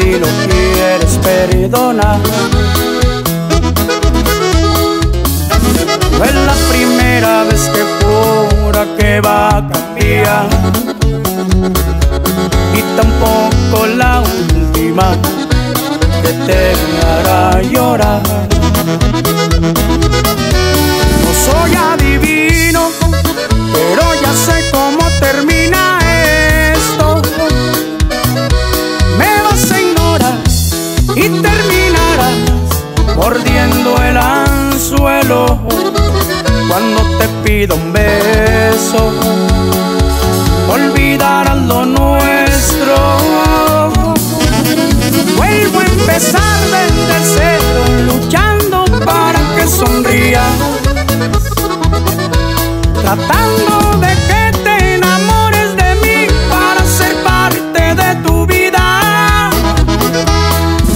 si lo quieres perdonar. No es la primera vez que jura que va a cambiar, y tampoco la última que te hará llorar. No soy adivino, pero ya sé cómo termina esto. Me vas a ignorar y terminarás mordiendo el anzuelo cuando te pido un beso. Olvidarás lo nuestro, vuelvo a empezar desde cero, luchando para que sonría, tratando de que te enamores de mí para ser parte de tu vida.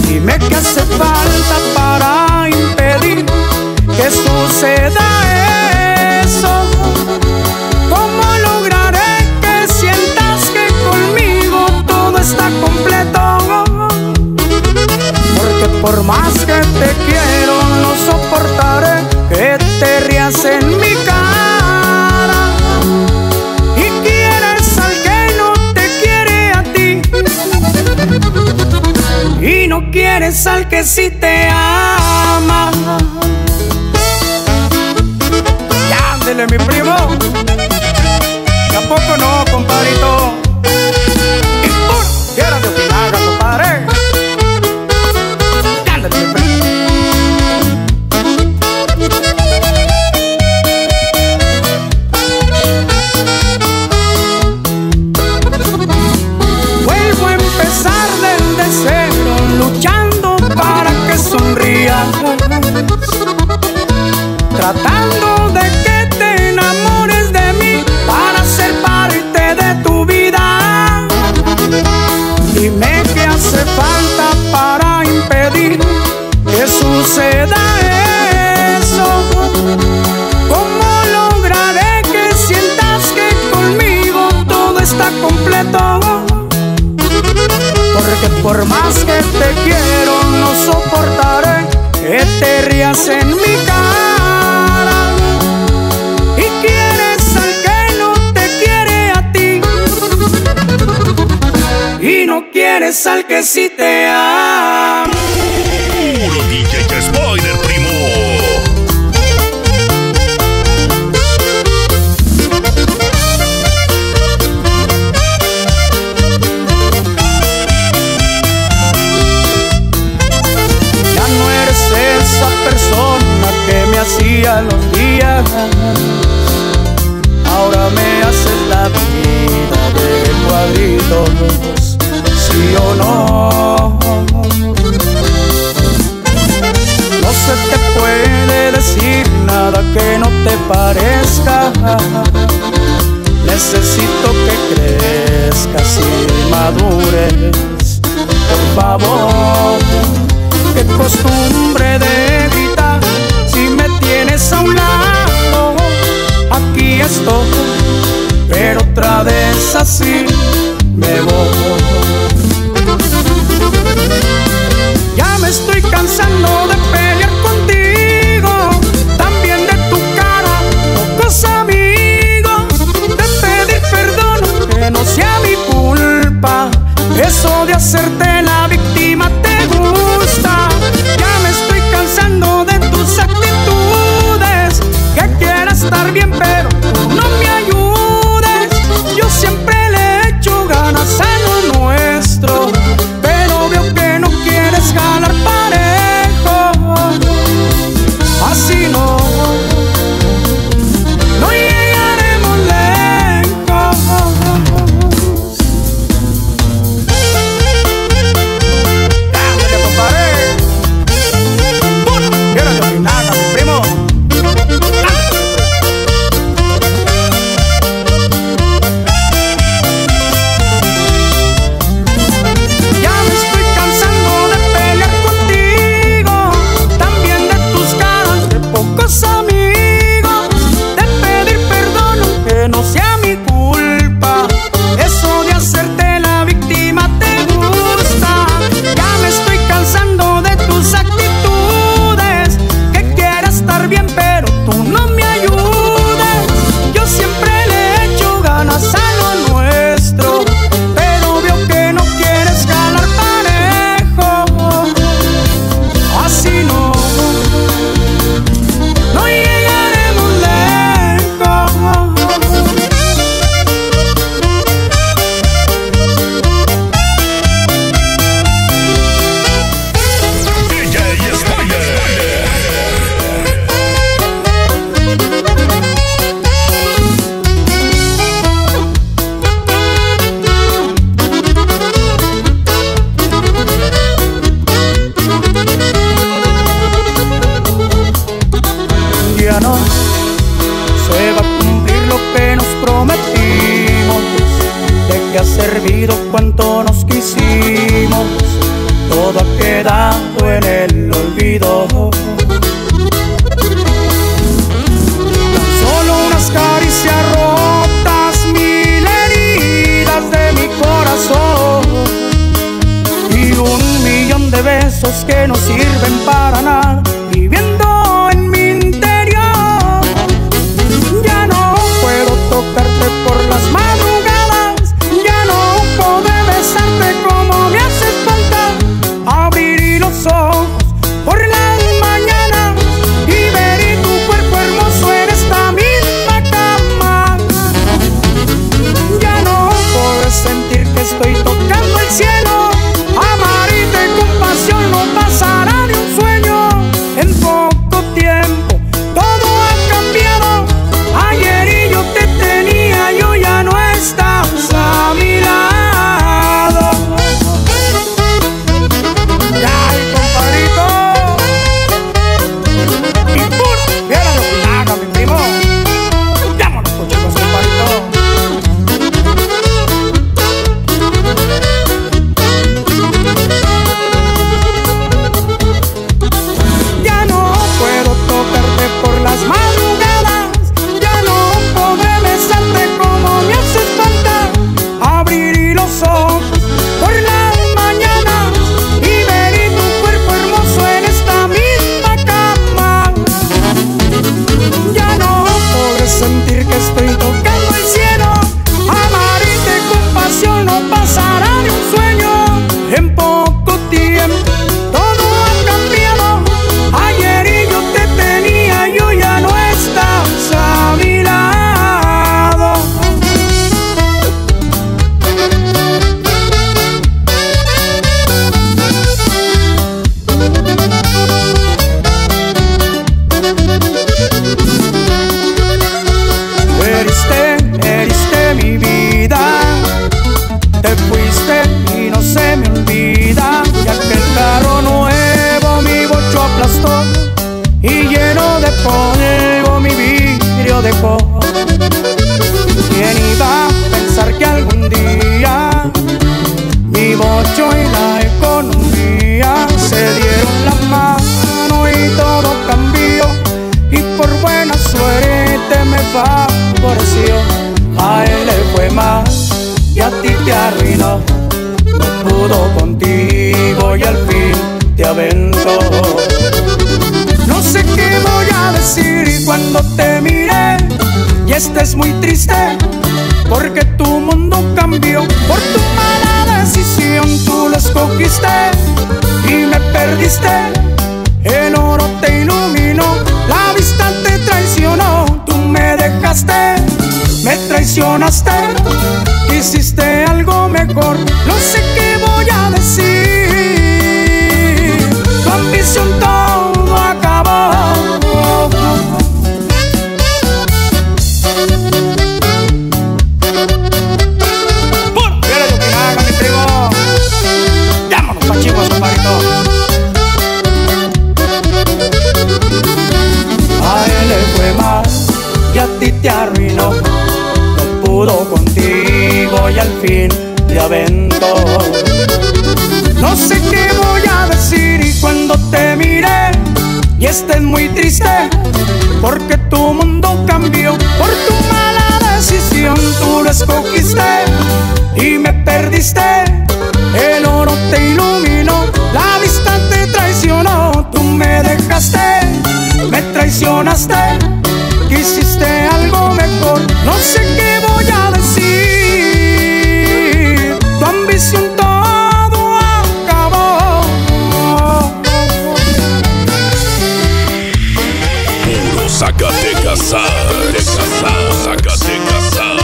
Dime qué hace falta para impedir que suceda eso. ¿Cómo lograré que sientas que conmigo todo está completo? Porque por más que te quiero, no soportaré que te rías en mi cara. Y no quieres al que sí te ama. Ya, ándele mi primo. Tampoco no, compadrito. Y por quieras de opinar, compadre. Dale mi primo. Tratando de que te enamores de mí para ser parte de tu vida. Dime qué hace falta para impedir que suceda eso. ¿Cómo lograré que sientas que conmigo todo está completo? Porque por más que te quiero, no soportaré que te rías en mi cara. Y no quieres al que sí te ama. Puro DJ Spider, primo. Ya no eres esa persona que me hacía los días. Ahora me haces la vida de cuadritos. ¿Sí o no? No se te puede decir nada que no te parezca. Necesito que crezcas y madures, por favor. Qué costumbre de gritar si me tienes a un lado. Aquí estoy, pero otra vez así me voy. Ya me estoy cansando de pelear contigo, también de tu cara, pocos amigos, de pedir perdón que no sea mi culpa, eso de hacerte la víctima te gusta. Ya me estoy cansando de tus actitudes, que quieras estar bien pero no me ayudes, yo siempre le echo ganas a cuánto nos quisimos, todo ha quedado en el olvido. Tan solo unas caricias rotas, mil heridas de mi corazón, y un millón de besos que no sirven para nada, viviendo en mi interior. Ya no puedo tocarte por las madrugadas, ya no podré besarte como me hace falta. Abriré los ojos por las mañanas y veré tu cuerpo hermoso en esta misma cama. Ya no podré sentir que estoy tocando el cielo. A él le fue más y a ti te arruinó. No pudo contigo y al fin te aventó. No sé qué voy a decir cuando te miré, y es muy triste porque tu mundo cambió. Por tu mala decisión tú lo escogiste y me perdiste. El oro te iluminó, la vista te traicionó. Tú me dejaste, me traicionaste, hiciste algo mejor. No sé qué voy a decir, tu ambición todo acabó. ¡Pum! ¡Mira lo que haga mi trigo! ¡Llámanos pa' chivos, compadrito! A él le fue mal y a ti te arruinó. Contigo y al fin te aventó. No sé qué voy a decir y cuando te miré, y estés muy triste porque tu mundo cambió. Por tu mala decisión tú lo escogiste y me perdiste. El oro te iluminó, la vista te traicionó. Tú me dejaste, me traicionaste, hiciste algo mejor. No sé qué voy a decir, tu ambición todo acabó. Puro Zacatecas Sax, Zacatecas Sax.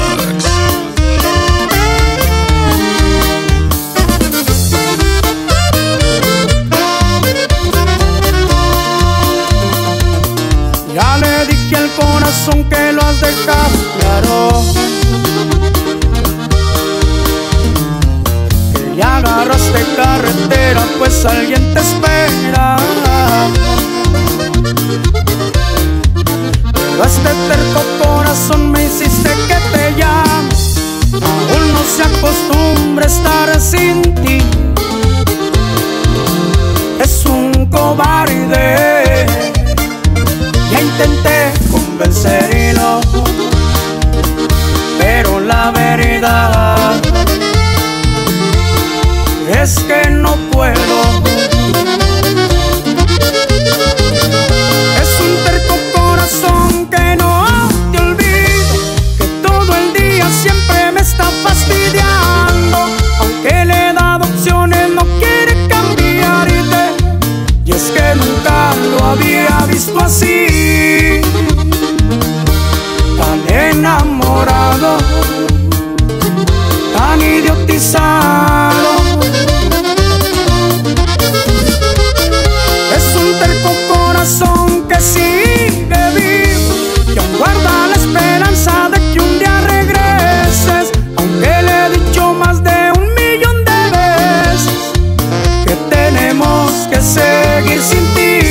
Ya le dije al corazón que lo has dejado claro, que ya agarraste carretera, pues alguien te espera. Pero este terco corazón me hiciste que te llame. Aún no se acostumbra a estar eres un cobarde. Ya intenté convencerlo, pero la verdad es que no puedo. Es un terco corazón que no te olvida, que todo el día siempre me está fastidiando. Aunque le he dado opciones, no quiere cambiarte. Y es que nunca lo había visto así, tan enamorado, tan idiotizado. Que sigue vivo, que aún guarda la esperanza de que un día regreses. Aunque le he dicho más de 1 millón de veces que tenemos que seguir sin ti,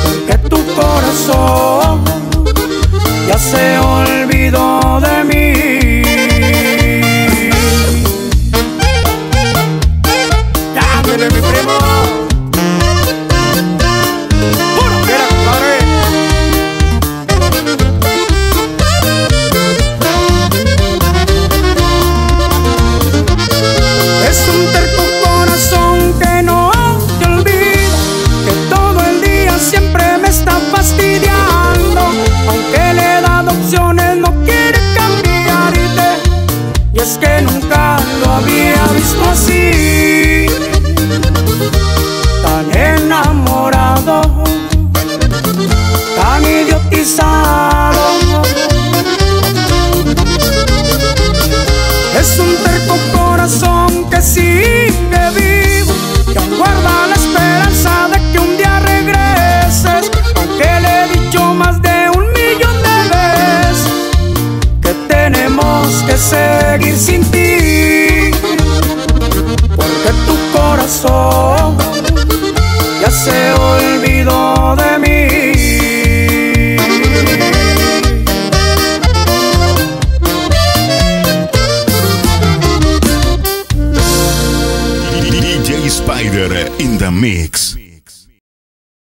porque tu corazón ya se olvidó de mí. Seguir sin ti, porque tu corazón ya se olvidó de mí. DJ Spider in the mix.